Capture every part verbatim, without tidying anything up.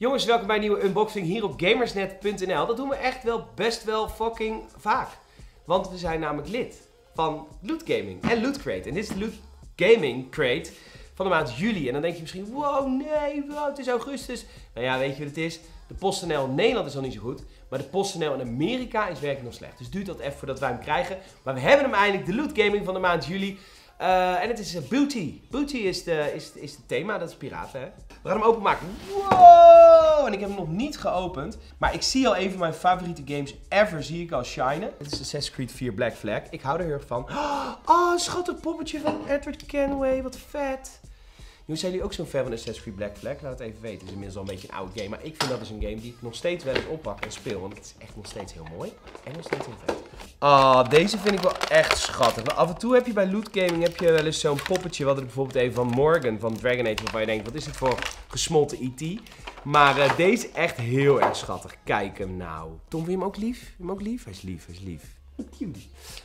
Jongens, welkom bij een nieuwe unboxing hier op Gamersnet punt n l. Dat doen we echt wel best wel fucking vaak. Want we zijn namelijk lid van Loot Gaming en Loot Crate. En dit is de Loot Gaming Crate van de maand juli. En dan denk je misschien, wow, nee, wow, het is augustus. Nou ja, weet je wat het is? De PostNL in Nederland is al niet zo goed. Maar de PostNL in Amerika is werkelijk nog slecht. Dus duurt dat even voordat wij hem krijgen. Maar we hebben hem eindelijk, de Loot Gaming van de maand juli. Uh, en het is uh, booty. Booty is de, is, is de thema, dat is piraten, hè? We gaan hem openmaken. Wow! En ik heb hem nog niet geopend. Maar ik zie al een van mijn favoriete games ever, zie ik al shinen. Dit is Assassin's Creed vier Black Flag. Ik hou er heel erg van. Oh, een schattig poppetje van Edward Kenway. Wat vet. Jongens, zijn jullie ook zo'n fan van Assassin's Creed Black Flag? Laat het even weten. Het is inmiddels al een beetje een oud game. Maar ik vind dat is een game die ik nog steeds wel eens oppak en speel. Want het is echt nog steeds heel mooi. En nog steeds heel vet. Ah, deze vind ik wel echt schattig. Maar af en toe heb je bij Loot Gaming heb je wel eens zo'n poppetje. Wat er bijvoorbeeld even van Morgan van Dragon Age. Waarvan je denkt, wat is het voor gesmolten E T? Maar uh, deze is echt heel erg schattig. Kijk hem nou. Tom, wil je hem ook lief? Wil je hem ook lief? Hij is lief, hij is lief. Cute.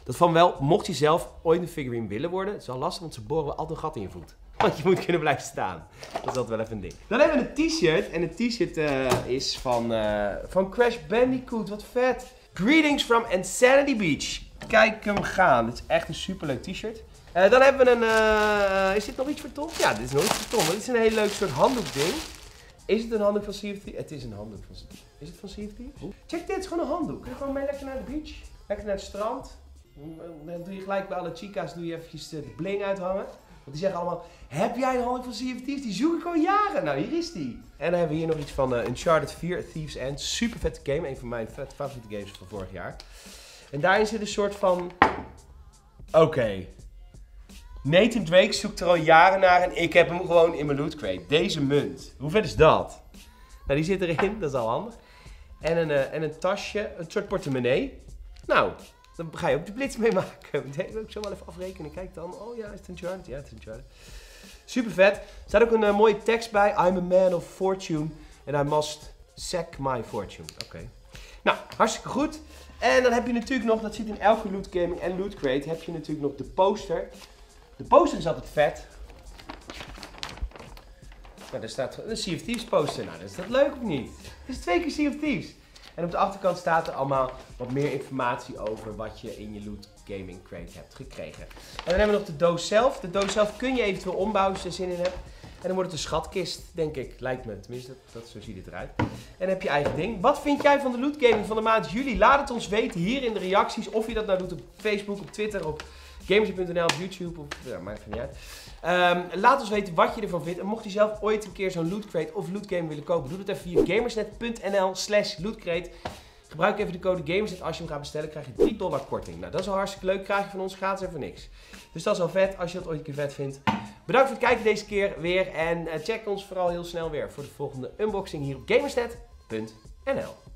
Dat van wel, mocht je zelf ooit een figurine willen worden, het is wel lastig, want ze boren wel altijd een gat in je voet. Want je moet kunnen blijven staan. Dat is altijd wel even een ding. Dan hebben we een t-shirt. En het t-shirt uh, is van, uh, van Crash Bandicoot. Wat vet. Greetings from Insanity Beach. Kijk hem gaan. Dit is echt een superleuk t-shirt. Uh, dan hebben we een... Uh, is dit nog iets voor Tom? Ja, dit is nog iets voor Tom. Dit is een heel leuk soort handdoekding. Is het een handdoek van Sea of Thieves? Het is een handdoek van Sea of Thieves. Is het van Sea of Thieves? Check dit, het is gewoon een handdoek. Kun je gewoon mee lekker naar de beach. Lekker naar het strand. Dan doe je gelijk bij alle chica's doe je eventjes de bling uithangen. Want die zeggen allemaal, heb jij een handdoek van Sea of Thieves? Die zoek ik al jaren. Nou, hier is die. En dan hebben we hier nog iets van uh, Uncharted vier, Thieves End. Super vette game. Een van mijn vet, favoriete games van vorig jaar. En daarin zit een soort van... Oké. Okay. Nathan Drake zoekt er al jaren naar en ik heb hem gewoon in mijn loot crate. Deze munt. Hoe vet is dat? Nou, die zit erin. Dat is al handig. En een, uh, en een tasje. Een soort portemonnee. Nou, dan ga je ook de blitz mee maken. Ik denk, ik zal wel even afrekenen. Kijk dan. Oh ja, is het een Uncharted? Ja, het is een Uncharted. Super vet. Er staat ook een uh, mooie tekst bij. I'm a man of fortune and I must sack my fortune. Oké. Okay. Nou, hartstikke goed. En dan heb je natuurlijk nog, dat zit in elke Loot Gaming en Loot Crate, heb je natuurlijk nog de poster. De poster is altijd vet. Nou, daar staat een Sea of Thieves poster. Nou, is dat leuk of niet? Het is twee keer Sea of Thieves. En op de achterkant staat er allemaal wat meer informatie over wat je in je Loot Gaming Crate hebt gekregen. En dan hebben we nog de doos zelf. De doos zelf kun je eventueel ombouwen als je er zin in hebt. En dan wordt het een schatkist, denk ik. Lijkt me. Tenminste, dat, dat, zo ziet het eruit. En dan heb je eigen ding. Wat vind jij van de Loot Gaming van de maand juli? Laat het ons weten hier in de reacties. Of je dat nou doet op Facebook, op Twitter, op Gamersnet punt n l, op YouTube. Op, ja, maakt het niet uit. Um, laat ons weten wat je ervan vindt. En mocht je zelf ooit een keer zo'n Loot Crate of Loot Game willen kopen, doe dat even via Gamersnet punt n l slash Loot Crate. Gebruik even de code Gamersnet. Als je hem gaat bestellen, krijg je drie dollar korting. Nou, dat is al hartstikke leuk. Krijg je van ons gratis en voor niks. Dus dat is al vet, als je dat ooit een keer vet vindt. Bedankt voor het kijken deze keer weer. En check ons vooral heel snel weer voor de volgende unboxing hier op Gamersnet punt n l.